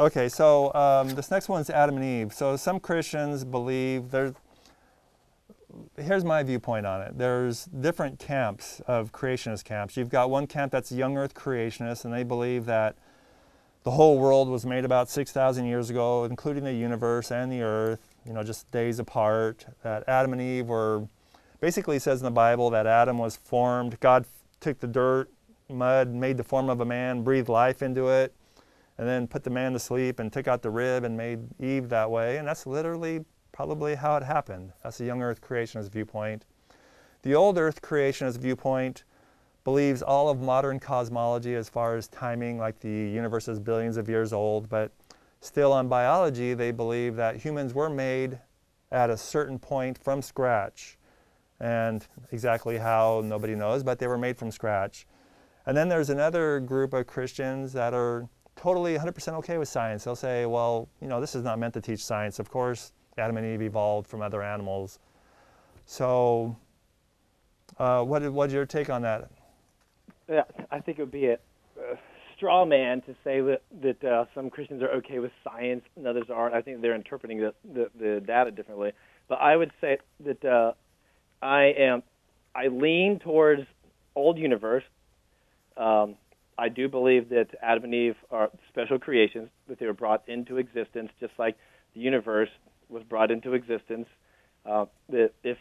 Okay, so this next one's Adam and Eve. So some Christians believe there's, here's my viewpoint on it. There's different camps of creationist camps. You've got one camp that's young earth creationists, and they believe that the whole world was made about 6,000 years ago, including the universe and the earth, you know, just days apart, that Adam and Eve were, basically says in the Bible that Adam was formed, God took the dirt, mud, made the form of a man, breathed life into it, and then put the man to sleep and took out the rib and made Eve that way, and that's literally probably how it happened. That's the young earth creationist viewpoint. The old earth creationist viewpoint believes all of modern cosmology as far as timing, like the universe is billions of years old, but still on biology they believe that humans were made at a certain point from scratch, and exactly how nobody knows, but they were made from scratch. And then there's another group of Christians that are totally 100% okay with science. They'll say, well, you know, this is not meant to teach science. Of course, Adam and Eve evolved from other animals. So what's your take on that? Yeah, I think it would be a straw man to say that some Christians are okay with science and others aren't. I think they're interpreting the data differently. But I would say that I lean towards old universe. I do believe that Adam and Eve are special creations, that they were brought into existence just like the universe was brought into existence. That if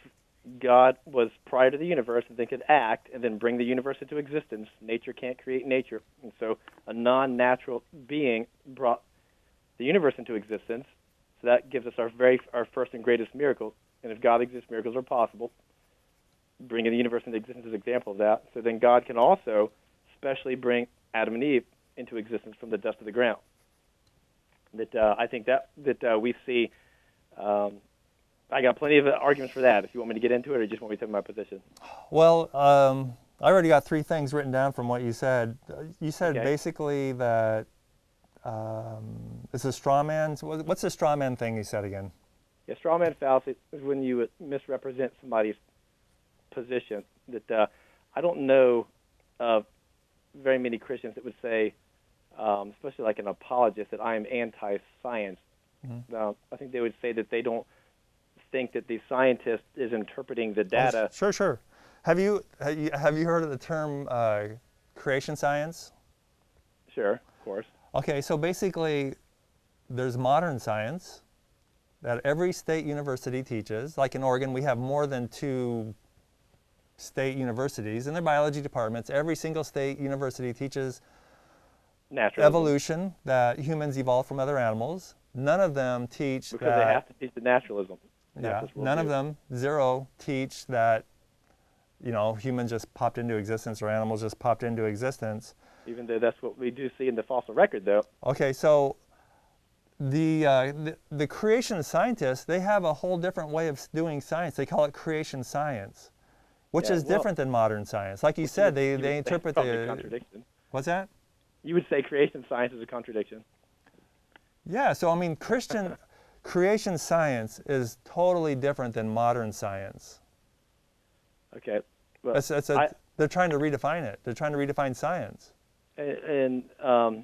God was prior to the universe and then could act and then bring the universe into existence, nature can't create nature. And so a non-natural being brought the universe into existence. So that gives us our first and greatest miracle. And if God exists, miracles are possible. Bringing the universe into existence is an example of that. So then God can also especially bring Adam and Eve into existence from the dust of the ground. That I think that we see. I got plenty of arguments for that. If you want me to get into it, or you just want me to take my position. Well, I already got three things written down from what you said. You said basically that it's a straw man. What's the straw man thing you said again? A straw man fallacy is when you misrepresent somebody's position. That I don't know of very many Christians that would say, especially like an apologist, that I am anti-science. Mm-hmm. I think they would say that they don't think that the scientist is interpreting the data. Oh, sure, sure. Have you heard of the term creation science? Sure, of course. Okay, so basically, there's modern science that every state university teaches. Like in Oregon, we have more than 2 state universities in their biology departments. Every single state university teaches natural evolution, that humans evolve from other animals. None of them teach because they have to teach the naturalism. Yeah, none of them, zero, teach that, you know, humans just popped into existence or animals just popped into existence. Even though that's what we do see in the fossil record, though. Okay, so the creation scientists, they have a whole different way of doing science. They call it creation science, which is different than modern science. Like you said, they interpret the contradiction. What's that? You would say creation science is a contradiction. Yeah. So I mean, Christian creation science is totally different than modern science. Okay. Well, they're trying to redefine it. They're trying to redefine science. Well,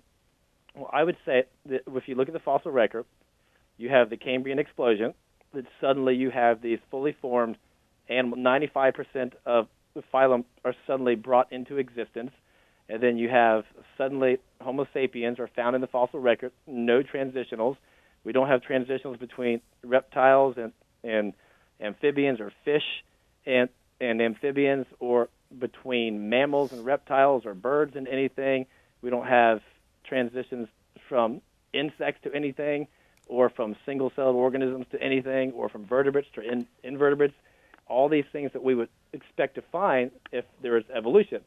I would say that if you look at the fossil record, you have the Cambrian explosion, that suddenly you have these fully formed animals, 95% of the phylum are suddenly brought into existence, and then you have suddenly Homo sapiens are found in the fossil record, no transitionals. We don't have transitionals between reptiles and amphibians or fish and amphibians, or between mammals and reptiles or birds and anything. We don't have transitions from insects to anything, or from single-celled organisms to anything, or from vertebrates to invertebrates, all these things that we would expect to find if there is evolution.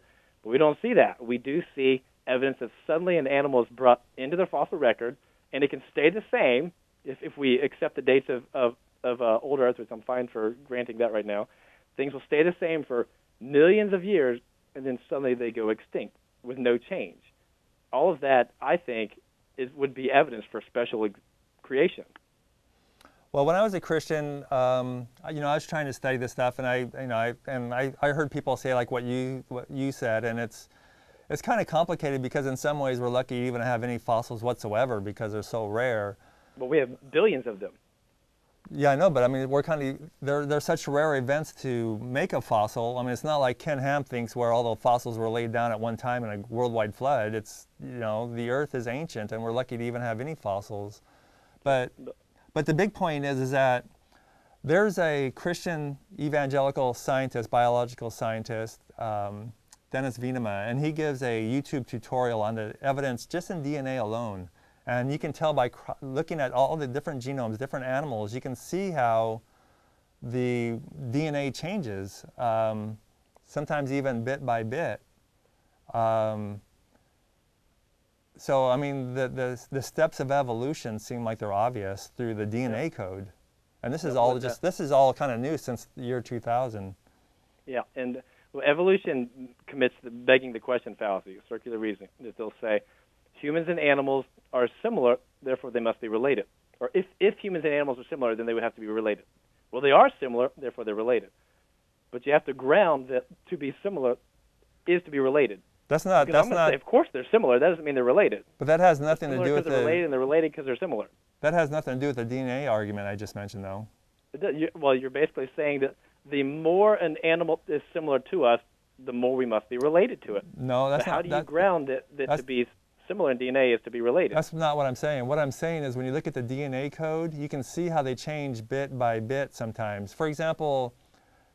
But we don't see that. We do see evidence that suddenly an animal is brought into the fossil record, and it can stay the same if we accept the dates of old Earth, which I'm fine for granting that right now. Things will stay the same for millions of years, and then suddenly they go extinct with no change. All of that, I think, would be evidence for special creation. Well, when I was a Christian, you know, I was trying to study this stuff, and I heard people say like what you said, and it's It's kind of complicated because in some ways we're lucky even to have any fossils whatsoever because they're so rare. Well, we have billions of them. Yeah, I know, but I mean, we're kind of, they're such rare events to make a fossil. I mean, it's not like Ken Ham thinks where all the fossils were laid down at one time in a worldwide flood. It's, you know, the Earth is ancient and we're lucky to even have any fossils. But the big point is that there's a Christian evangelical scientist, biological scientist, Dennis Venema, and he gives a YouTube tutorial on the evidence just in DNA alone. And you can tell by looking at all the different genomes, different animals, you can see how the DNA changes, sometimes even bit by bit. So, I mean, the steps of evolution seem like they're obvious through the DNA code. And this is all just, this is all kind of new since the year 2000. Yeah, and well, evolution commits the begging the question fallacy, circular reasoning, that they'll say, humans and animals are similar, therefore they must be related. Or if humans and animals are similar, then they would have to be related. Well, they are similar, therefore they're related. But you have to ground that to be similar is to be related. That's not. Because that's not. Say, of course, they're similar. That doesn't mean they're related. But that has nothing to do with the. They're related, and they're related because they're similar. That has nothing to do with the DNA argument I just mentioned, though. Well, you're basically saying that the more an animal is similar to us, the more we must be related to it. No, that's not. How do you ground it that to be similar in DNA is to be related? That's not what I'm saying. What I'm saying is when you look at the DNA code, you can see how they change bit by bit sometimes. For example,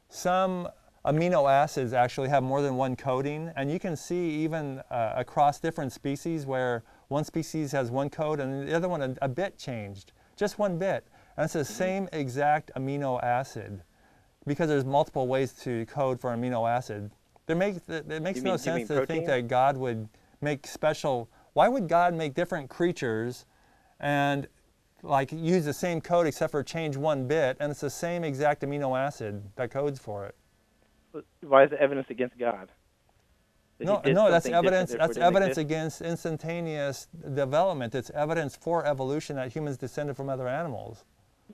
some amino acids actually have more than one coding, and you can see even across different species where one species has one code and the other one a bit changed, just one bit. And it's the same exact amino acid because there's multiple ways to code for amino acid. It makes no sense to think that God would make special. Why would God make different creatures and like use the same code except for change one bit, and it's the same exact amino acid that codes for it? Why is it evidence against God? No, that's evidence. That's evidence against instantaneous development. It's evidence for evolution that humans descended from other animals.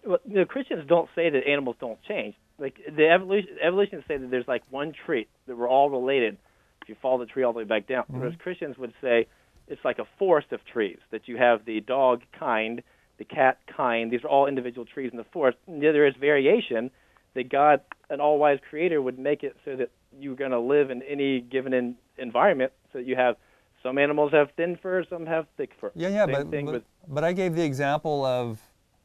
Well, you know, Christians don't say that animals don't change. Like the evolutionists say that there's like one tree that we're all related. If you fall the tree all the way back down, whereas Christians would say it's like a forest of trees. That you have the dog kind, the cat kind. These are all individual trees in the forest. And there is variation. That God, an all-wise creator, would make it so that you're going to live in any given environment, so that you have some animals have thin fur, some have thick fur. Yeah, but I gave the example of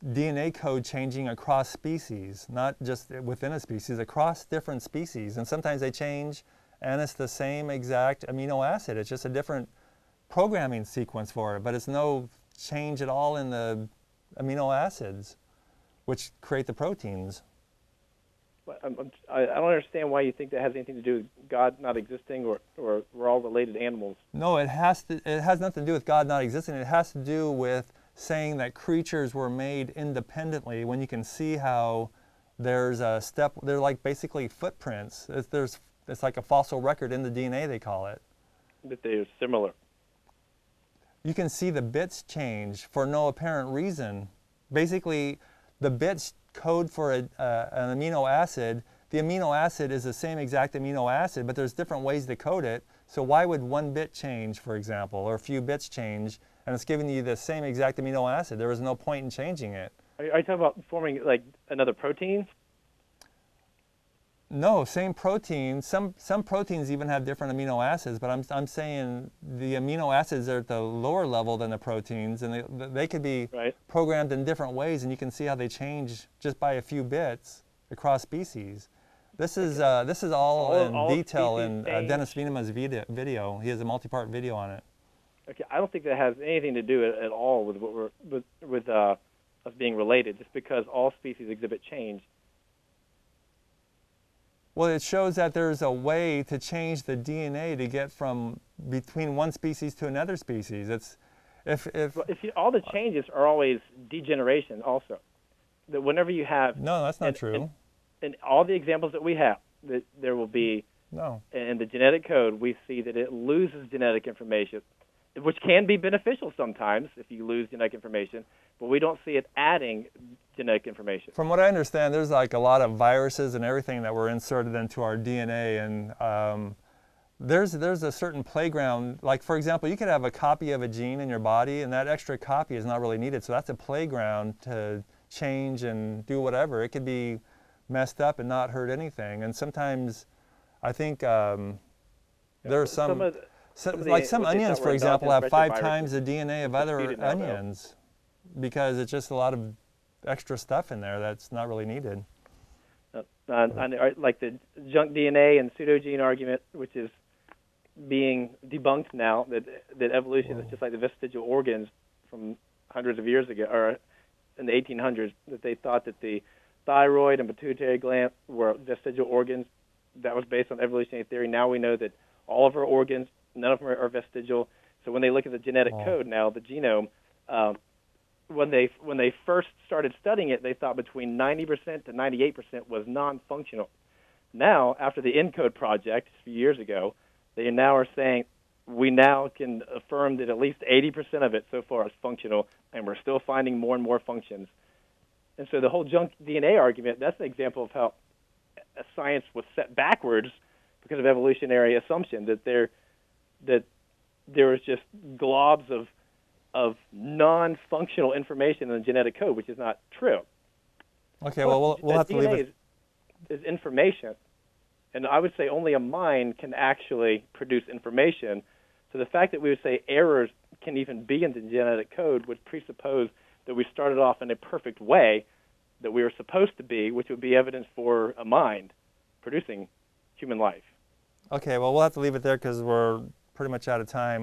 DNA code changing across species, not just within a species, across different species. And sometimes they change, and it's the same exact amino acid. It's just a different programming sequence for it, but it's no change at all in the amino acids, which create the proteins. I don't understand why you think that has anything to do with God not existing, or we're all related animals. No, it has nothing to do with God not existing. It has to do with saying that creatures were made independently, when you can see how there's a step. They're like basically footprints. It's like a fossil record in the DNA, they call it. That they are similar. You can see the bits change for no apparent reason. Basically, the bits code for an amino acid. The amino acid is the same exact amino acid, but there's different ways to code it. So why would one bit change, for example, or a few bits change, and it's giving you the same exact amino acid? There was no point in changing it. Are you talking about forming like another protein? No, same protein. Some proteins even have different amino acids, but I'm saying the amino acids are at the lower level than the proteins, and they could be programmed in different ways, and you can see how they change just by a few bits across species. This is all in detail in Dennis Venema's video. He has a multi-part video on it. Okay, I don't think that has anything to do at all with what we're with us being related, just because all species exhibit change. Well, it shows that there's a way to change the DNA to get from between one species to another species. It's, all the changes are always degeneration also. That whenever you have... No, that's not true. And all the examples that we have, that there will be... No. In the genetic code, we see that it loses genetic information, which can be beneficial sometimes if you lose genetic information, but we don't see it adding genetic information. From what I understand, there's like a lot of viruses and everything that were inserted into our DNA, and there's a certain playground. Like, for example, you could have a copy of a gene in your body, and that extra copy is not really needed. So that's a playground to change and do whatever. It could be messed up and not hurt anything. And sometimes I think there are some onions, for example, have 5 times the DNA of other onions because it's just a lot of extra stuff in there that's not really needed. Like the junk DNA and pseudogene argument, which is being debunked now, that evolution is just like the vestigial organs from hundreds of years ago, or in the 1800s, that they thought that the thyroid and pituitary gland were vestigial organs. That was based on evolutionary theory. Now we know that all of our organs, none of them are vestigial. So when they look at the genetic code now, the genome, when they first started studying it, they thought between 90% to 98% was non-functional. Now, after the ENCODE project a few years ago, they now are saying we now can affirm that at least 80% of it so far is functional, and we're still finding more and more functions. And so the whole junk DNA argument, that's an example of how science was set backwards because of evolutionary assumption that there was just globs of non-functional information in the genetic code, which is not true. Okay, well, we'll have to leave it. Is information, and I would say only a mind can actually produce information. So the fact that we would say errors can even be in the genetic code would presuppose that we started off in a perfect way that we were supposed to be, which would be evidence for a mind producing human life. Okay, well, we'll have to leave it there because we're pretty much out of time.